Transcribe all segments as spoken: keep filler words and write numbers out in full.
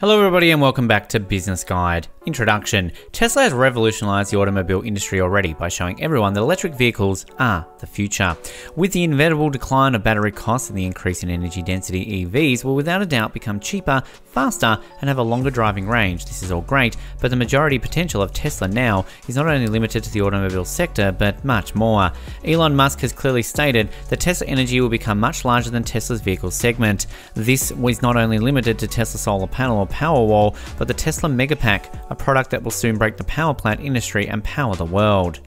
Hello everybody and welcome back to Business Guide. Introduction. Tesla has revolutionized the automobile industry already by showing everyone that electric vehicles are the future. With the inevitable decline of battery costs and the increase in energy density, E Vs will without a doubt become cheaper, faster, and have a longer driving range. This is all great, but the majority potential of Tesla now is not only limited to the automobile sector, but much more. Elon Musk has clearly stated that Tesla Energy will become much larger than Tesla's vehicle segment. This was not only limited to Tesla solar panel or Powerwall, but the Tesla Megapack, a product that will soon break the power plant industry and power the world.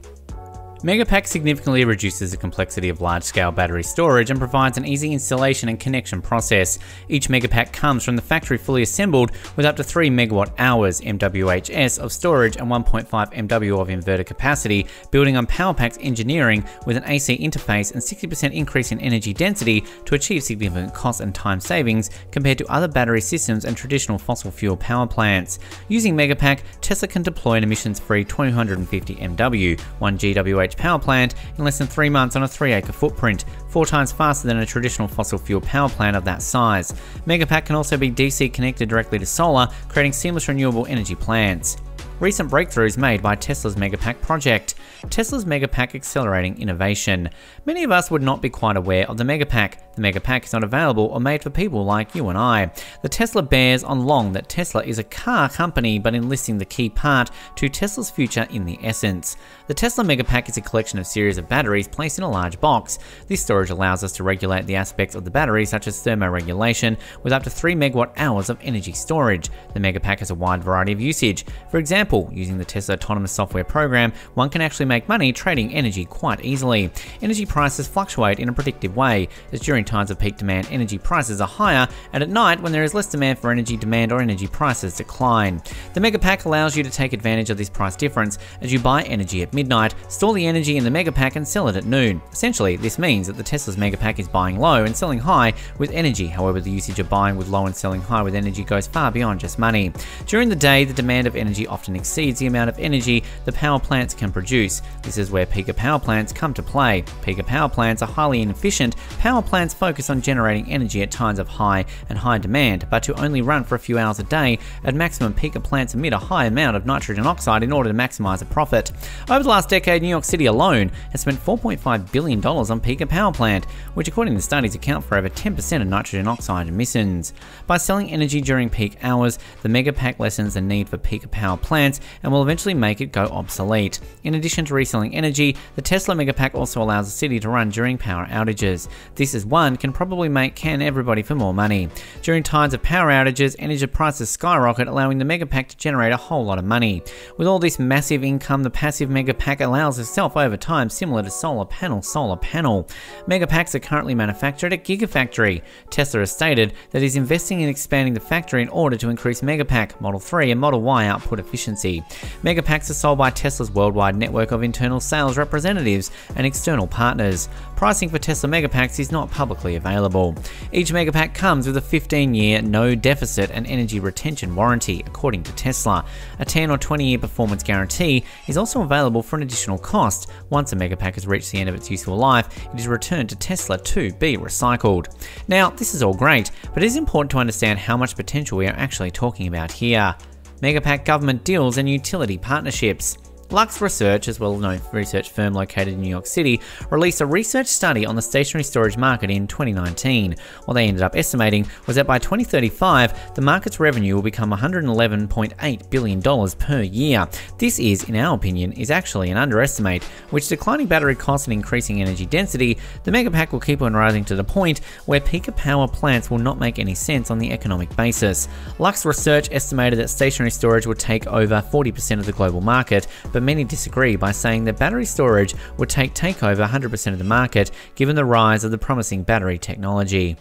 Megapack significantly reduces the complexity of large-scale battery storage and provides an easy installation and connection process. Each Megapack comes from the factory fully assembled with up to three megawatt hours M W H S of storage and one point five M W of inverter capacity, building on Powerpack's engineering with an A C interface and sixty percent increase in energy density to achieve significant cost and time savings compared to other battery systems and traditional fossil fuel power plants. Using Megapack, Tesla can deploy an emissions-free two hundred fifty M W, one G W H power plant in less than three months on a three acre footprint, four times faster than a traditional fossil fuel power plant of that size. Megapack can also be D C connected directly to solar, creating seamless renewable energy plants. Recent breakthroughs made by Tesla's Megapack project. Tesla's Megapack accelerating innovation. Many of us would not be quite aware of the Megapack. The Megapack is not available or made for people like you and I. The Tesla bears on long that Tesla is a car company, but enlisting the key part to Tesla's future in the essence. The Tesla Megapack is a collection of series of batteries placed in a large box. This storage allows us to regulate the aspects of the battery, such as thermoregulation, with up to three megawatt hours of energy storage. The Megapack has a wide variety of usage. For example, using the Tesla autonomous software program, one can actually make money trading energy quite easily. Energy prices fluctuate in a predictive way, as during times of peak demand, energy prices are higher, and at night, when there is less demand for energy, demand or energy prices decline. The Megapack allows you to take advantage of this price difference as you buy energy at midnight, store the energy in the Megapack and sell it at noon. Essentially, this means that the Tesla's Megapack is buying low and selling high with energy. However, the usage of buying with low and selling high with energy goes far beyond just money. During the day, the demand of energy often exceeds the amount of energy the power plants can produce. This is where peaker power plants come to play. Peaker power plants are highly inefficient. Power plants focus on generating energy at times of high and high demand, but to only run for a few hours a day. At maximum, peaker plants emit a high amount of nitrogen oxide in order to maximize a profit. Over the last decade, New York City alone has spent four point five billion dollars on peaker power plant, which according to studies account for over ten percent of nitrogen oxide emissions. By selling energy during peak hours, the Megapack lessens the need for peaker power plants and will eventually make it go obsolete. In addition to reselling energy, the Tesla Megapack also allows the city to run during power outages. This is one can probably make can everybody for more money. During times of power outages, energy prices skyrocket, allowing the Megapack to generate a whole lot of money. With all this massive income, the passive Megapack allows itself over time, similar to solar panel, solar panel. Megapacks are currently manufactured at Gigafactory. Tesla has stated that it is investing in expanding the factory in order to increase Megapack, Model three and Model Y output efficiency. Megapacks are sold by Tesla's worldwide network of internal sales representatives and external partners. Pricing for Tesla Megapacks is not publicly available. Each Megapack comes with a fifteen year no deficit and energy retention warranty, according to Tesla. A ten or twenty year performance guarantee is also available for an additional cost. Once a Megapack has reached the end of its useful life, it is returned to Tesla to be recycled. Now, this is all great, but it is important to understand how much potential we are actually talking about here. Megapack government deals and utility partnerships. Lux Research, a well-known research firm located in New York City, released a research study on the stationary storage market in twenty nineteen. What they ended up estimating was that by twenty thirty-five, the market's revenue will become one hundred eleven point eight billion dollars per year. This is, in our opinion, is actually an underestimate, which declining battery costs and increasing energy density, the Megapack will keep on rising to the point where peaker power plants will not make any sense on the economic basis. Lux Research estimated that stationary storage would take over forty percent of the global market, but many disagree by saying that battery storage would take takeover one hundred percent of the market given the rise of the promising battery technology.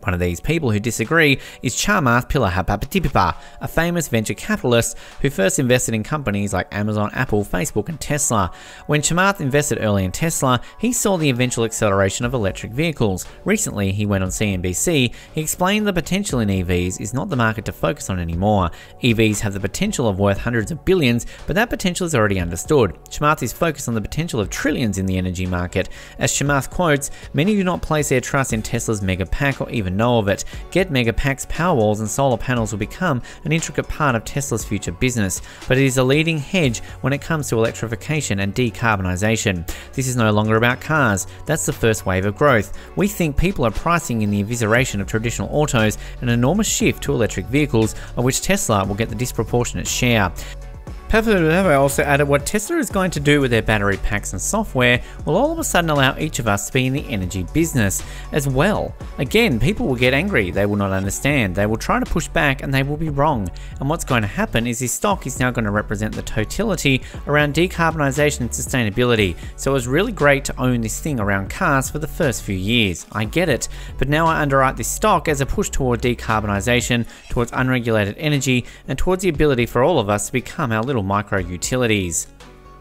One of these people who disagree is Chamath Palihapitiya, a famous venture capitalist who first invested in companies like Amazon, Apple, Facebook and Tesla. When Chamath invested early in Tesla, he saw the eventual acceleration of electric vehicles. Recently, he went on C N B C. He explained the potential in E Vs is not the market to focus on anymore. E Vs have the potential of worth hundreds of billions, but that potential is already understood. Chamath is focused on the potential of trillions in the energy market. As Chamath quotes, many do not place their trust in Tesla's Megapack or even know of it. Get Megapacks, Powerwalls and solar panels will become an intricate part of Tesla's future business, but it is a leading hedge when it comes to electrification and decarbonisation. This is no longer about cars. That's the first wave of growth. We think people are pricing in the evisceration of traditional autos and an enormous shift to electric vehicles, of which Tesla will get the disproportionate share. Palihapitiya also added what Tesla is going to do with their battery packs and software will all of a sudden allow each of us to be in the energy business as well. Again, people will get angry, they will not understand, they will try to push back and they will be wrong. And what's going to happen is this stock is now going to represent the totality around decarbonisation and sustainability. So it was really great to own this thing around cars for the first few years, I get it. But now I underwrite this stock as a push toward decarbonisation, towards unregulated energy and towards the ability for all of us to become our little micro utilities.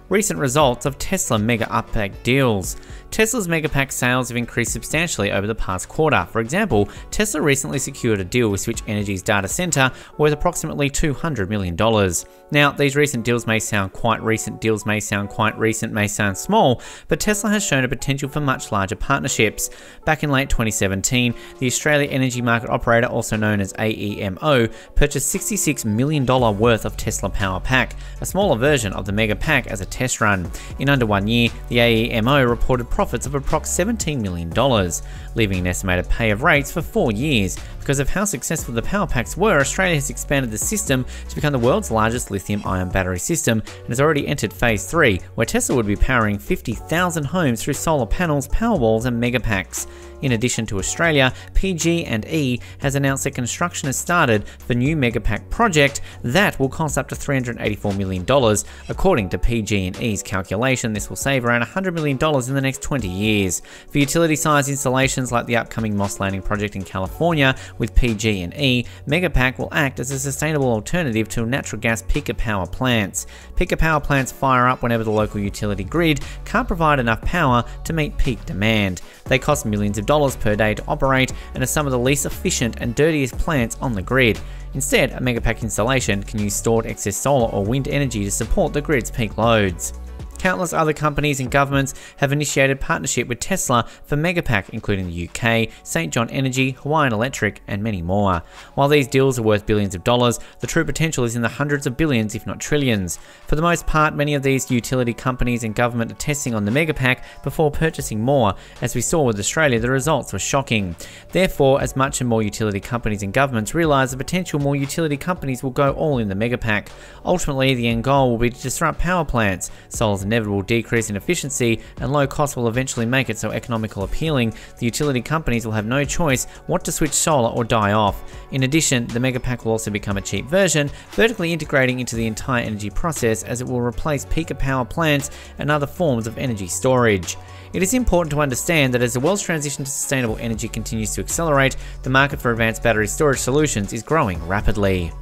Recent results of Tesla Mega Uppack deals. Tesla's Megapack sales have increased substantially over the past quarter. For example, Tesla recently secured a deal with Switch Energy's data center worth approximately two hundred million dollars. Now, these recent deals may sound quite recent, deals may sound quite recent, may sound small, but Tesla has shown a potential for much larger partnerships. Back in late twenty seventeen, the Australian energy market operator, also known as A E M O, purchased sixty-six million dollars worth of Tesla Power Pack, a smaller version of the Megapack, as a test run. In under one year, the A E M O reported profits of approximately seventeen million dollars, leaving an estimated pay of rates for four years. Because of how successful the power packs were, Australia has expanded the system to become the world's largest lithium-ion battery system and has already entered phase three, where Tesla would be powering fifty thousand homes through solar panels, power walls and megapacks. In addition to Australia, P G and E has announced that construction has started for a new Megapack project that will cost up to three hundred eighty-four million dollars. According to P G and E's calculation, this will save around one hundred million dollars in the next twenty years. For utility-sized installations like the upcoming Moss Landing project in California with P G and E, Megapack will act as a sustainable alternative to natural gas peaker power plants. Peaker power plants fire up whenever the local utility grid can't provide enough power to meet peak demand. They cost millions of dollars per day to operate and are some of the least efficient and dirtiest plants on the grid. Instead, a Megapack installation can use stored excess solar or wind energy to support the grid's peak loads. Countless other companies and governments have initiated partnership with Tesla for Megapack, including the U K, Saint John Energy, Hawaiian Electric and many more. While these deals are worth billions of dollars, the true potential is in the hundreds of billions if not trillions. For the most part, many of these utility companies and government are testing on the Megapack before purchasing more. As we saw with Australia, the results were shocking. Therefore, as much and more utility companies and governments realise the potential, more utility companies will go all in the Megapack. Ultimately, the end goal will be to disrupt power plants. Solar's an inevitable decrease in efficiency and low cost will eventually make it so economical appealing, the utility companies will have no choice what to switch solar or die off. In addition, the Megapack will also become a cheap version, vertically integrating into the entire energy process as it will replace peaker power plants and other forms of energy storage. It is important to understand that as the world's transition to sustainable energy continues to accelerate, the market for advanced battery storage solutions is growing rapidly.